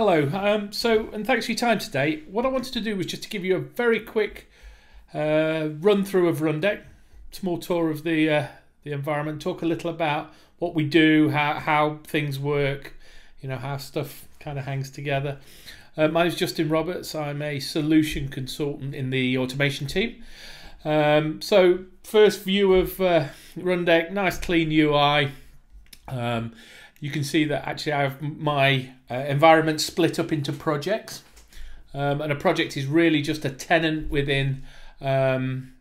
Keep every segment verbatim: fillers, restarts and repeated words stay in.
Hello, um, so and thanks for your time today. What I wanted to do was just to give you a very quick uh, run through of Rundeck, small tour of the uh, the environment, talk a little about what we do, how, how things work, you know, how stuff kind of hangs together. Uh, my name's Justyn Roberts. I'm a solution consultant in the automation team. Um, so first view of uh, Rundeck, nice clean U I. Um, you can see that actually I have my uh, environment split up into projects, um, and a project is really just a tenant within um,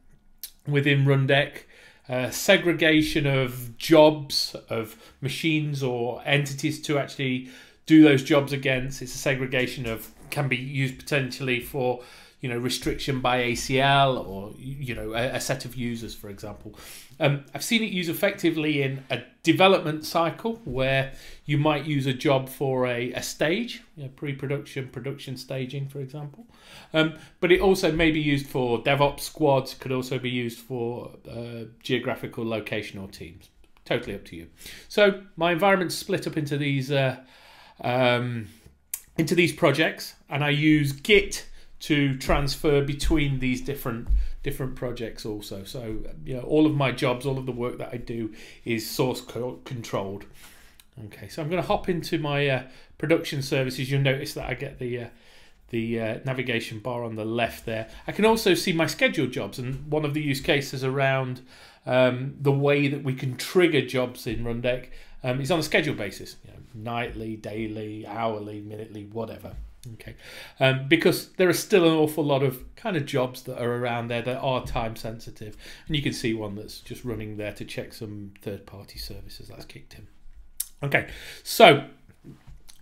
within Rundeck. Uh, segregation of jobs, of machines or entities to actually do those jobs against. It's a segregation of, can be used potentially for, you know, restriction by A C L or, you know, a, a set of users, for example. Um, I've seen it used effectively in a development cycle where you might use a job for a, a stage, you know, pre-production, production staging, for example. Um, but it also may be used for DevOps squads, could also be used for uh, geographical locational teams. Totally up to you. So my environment's split up into these, uh, um, into these projects, and I use Git to transfer between these different different projects also. So, you know, all of my jobs, all of the work that I do is source co controlled. Okay, so I'm going to hop into my uh, production services. You'll notice that I get the uh, the uh, navigation bar on the left there. I can also see my scheduled jobs, and one of the use cases around um, the way that we can trigger jobs in Rundeck um, is on a schedule basis, you know, nightly, daily, hourly, minutely, whatever. Okay, um, because there are still an awful lot of kind of jobs that are around there that are time sensitive, and you can see one that's just running there to check some third-party services that's kicked in. Okay, so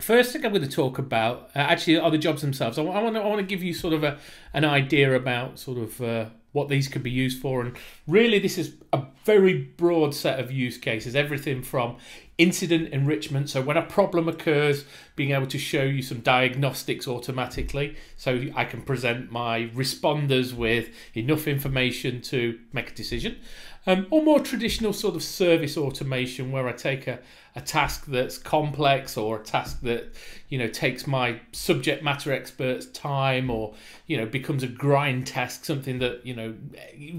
first thing I'm going to talk about uh, actually are the jobs themselves. I want to I want to give you sort of a an idea about sort of uh, what these could be used for, and really this is a very broad set of use cases. Everything from incident enrichment, so when a problem occurs, being able to show you some diagnostics automatically, so I can present my responders with enough information to make a decision, um, or more traditional sort of service automation where I take a, a task that's complex, or a task that, you know, takes my subject matter expert's time, or, you know, becomes a grind task, something that, you know,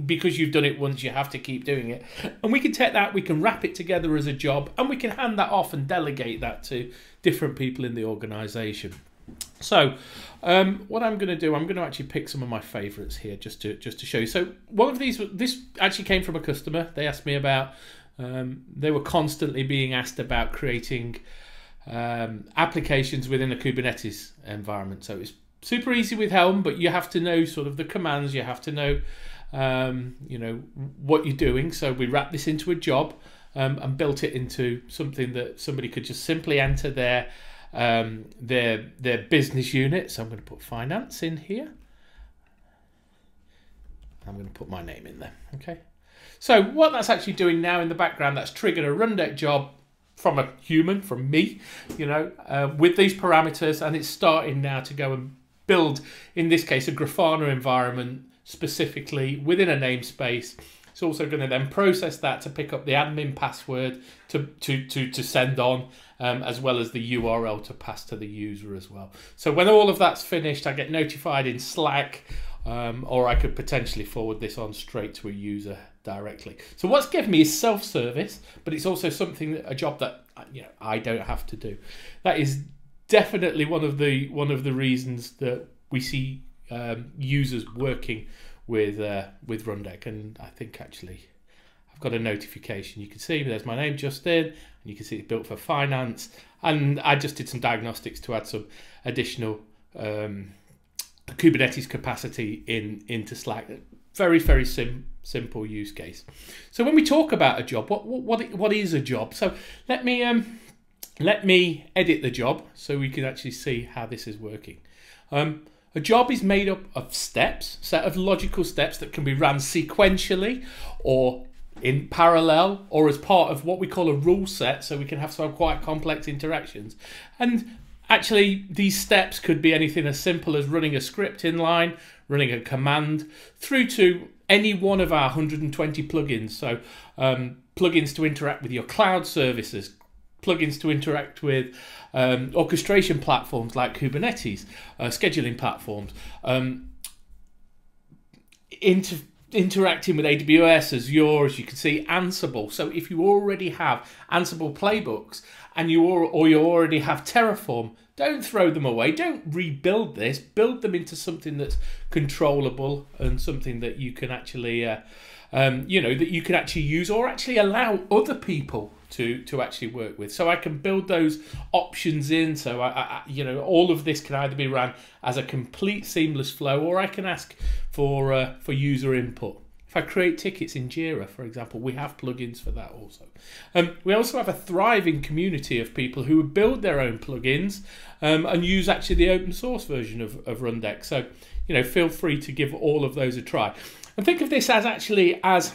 because you've done it once you have to keep doing it. And we can take that, we can wrap it together as a job, and we can hand that off and delegate that to different people in the organization. So um, what I'm going to do, I'm going to actually pick some of my favorites here just to just to show you. So one of these, this actually came from a customer. They asked me about, um, they were constantly being asked about creating um, applications within a Kubernetes environment. So it's super easy with Helm, but you have to know sort of the commands, you have to know, um, you know, what you're doing. So we wrap this into a job. Um, and built it into something that somebody could just simply enter their um, their their business unit. So I'm going to put finance in here. I'm going to put my name in there. Okay. So what that's actually doing now in the background, that's triggered a Rundeck job from a human, from me, you know, uh, with these parameters, and it's starting now to go and build, in this case, a Grafana environment specifically within a namespace. It's also going to then process that to pick up the admin password to to to, to send on, um, as well as the U R L to pass to the user as well. So when all of that's finished, I get notified in Slack, um, or I could potentially forward this on straight to a user directly. So what's given me is self-service, but it's also something that, a job that, you know, I don't have to do. That is definitely one of the one of the reasons that we see um, users working with uh, with Rundeck. And I think actually I've got a notification. You can see there's my name, Justyn, and you can see it's built for finance. And I just did some diagnostics to add some additional um, Kubernetes capacity in into Slack. Very very sim simple use case. So when we talk about a job, what what what is a job? So let me um let me edit the job so we can actually see how this is working. Um, A job is made up of steps, set of logical steps that can be run sequentially or in parallel or as part of what we call a rule set, so we can have some quite complex interactions. And actually, these steps could be anything as simple as running a script inline, running a command, through to any one of our one hundred twenty plugins. So um, plugins to interact with your cloud services, plugins to interact with um, orchestration platforms like Kubernetes, uh, scheduling platforms, um, inter interacting with A W S, Azure, as you can see, Ansible. So if you already have Ansible playbooks and you or, or you already have Terraform, don't throw them away. Don't rebuild this. Build them into something that's controllable and something that you can actually, uh, um, you know, that you can actually use or actually allow other people to to actually work with. So I can build those options in. So I, I, you know, all of this can either be ran as a complete seamless flow, or I can ask for uh, for user input. If I create tickets in Jira, for example, we have plugins for that also. Um, we also have a thriving community of people who build their own plugins um, and use actually the open source version of, of Rundeck. So, you know, feel free to give all of those a try. And think of this as actually as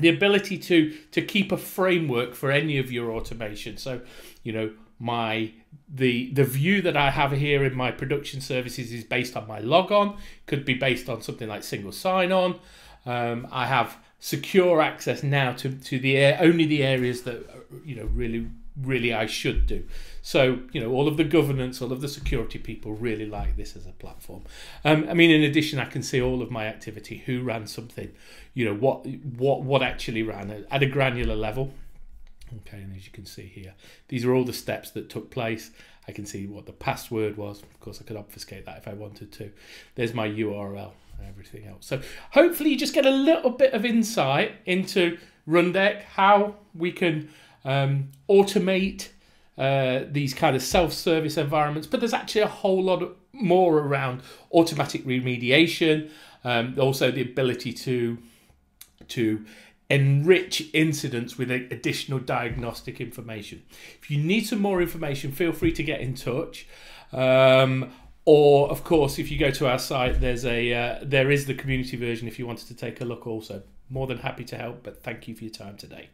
the ability to to keep a framework for any of your automation. So, you know, my the the view that I have here in my production services is based on my logon. Could be based on something like single sign-on. Um, I have secure access now to to the air, only the areas that, you know, really really I should do. So, you know, all of the governance, all of the security people really like this as a platform. Um, I mean, in addition, I can see all of my activity, who ran something, you know, what what what actually ran at a granular level. Okay, and as you can see here, these are all the steps that took place. I can see what the password was. Of course, I could obfuscate that if I wanted to. There's my U R L and everything else. So hopefully you just get a little bit of insight into Rundeck, how we can um, automate uh, these kind of self-service environments. But there's actually a whole lot more around automatic remediation, um, also the ability to to enrich incidents with additional diagnostic information. If you need some more information, feel free to get in touch. Um, or, of course, if you go to our site, there's a uh, there is the community version if you wanted to take a look also. More than happy to help, but thank you for your time today.